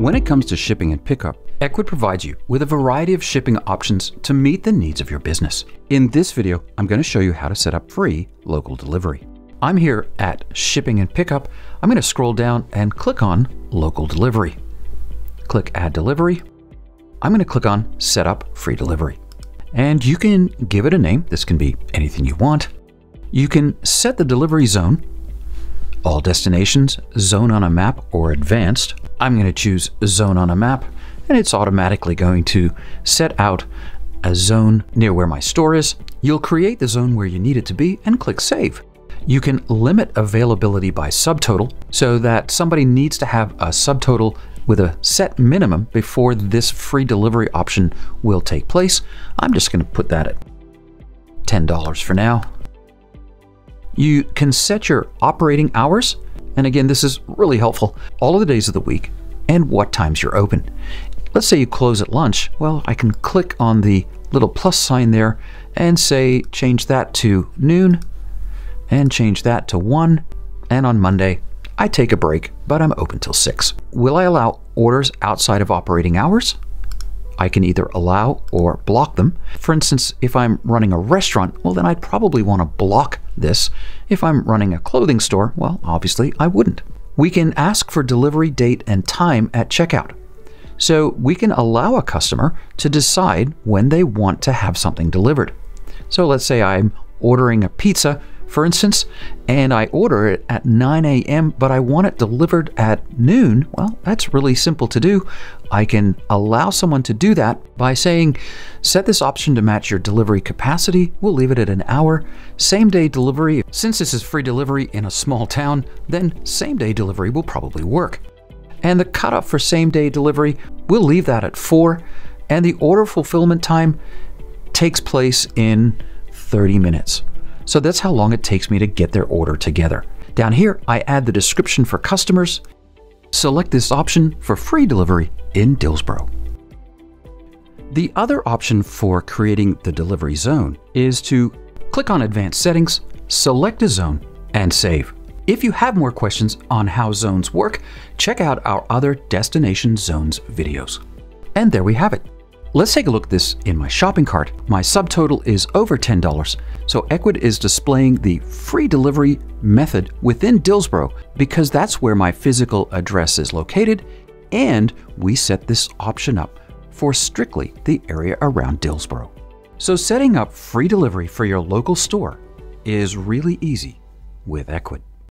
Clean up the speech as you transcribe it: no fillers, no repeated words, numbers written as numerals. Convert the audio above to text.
When it comes to shipping and pickup, Ecwid provides you with a variety of shipping options to meet the needs of your business. In this video, I'm going to show you how to set up free local delivery. I'm here at Shipping and Pickup. I'm going to scroll down and click on Local Delivery. Click Add Delivery. I'm going to click on Set Up Free Delivery. And you can give it a name. This can be anything you want. You can set the delivery zone, all destinations, zone on a map or advanced. I'm going to choose zone on a map, and it's automatically going to set out a zone near where my store is. You'll create the zone where you need it to be and click Save. You can limit availability by subtotal so that somebody needs to have a subtotal with a set minimum before this free delivery option will take place. I'm just going to put that at $10 for now. You can set your operating hours. And again, this is really helpful. All of the days of the week and what times you're open. Let's say you close at lunch. Well, I can click on the little plus sign there and say, change that to noon and change that to 1. And on Monday, I take a break, but I'm open till 6. Will I allow orders outside of operating hours? I can either allow or block them. For instance, if I'm running a restaurant, well, then I'd probably want to block this. If I'm running a clothing store, well, obviously I wouldn't. We can ask for delivery date and time at checkout. So we can allow a customer to decide when they want to have something delivered. So let's say I'm ordering a pizza, for instance, and I order it at 9 a.m., but I want it delivered at noon. Well, that's really simple to do. I can allow someone to do that by saying, set this option to match your delivery capacity. We'll leave it at an hour. Same day delivery. Since this is free delivery in a small town, then same day delivery will probably work. And the cutoff for same day delivery, we'll leave that at 4. And the order fulfillment time takes place in 30 minutes. So that's how long it takes me to get their order together. Down here, I add the description for customers. Select this option for free delivery in Dillsboro. The other option for creating the delivery zone is to click on Advanced Settings, select a zone, and save. If you have more questions on how zones work, check out our other Destination Zones videos. And there we have it. Let's take a look at this in my shopping cart. My subtotal is over $10, so Ecwid is displaying the free delivery method within Dillsboro because that's where my physical address is located, and we set this option up for strictly the area around Dillsboro. So setting up free delivery for your local store is really easy with Ecwid.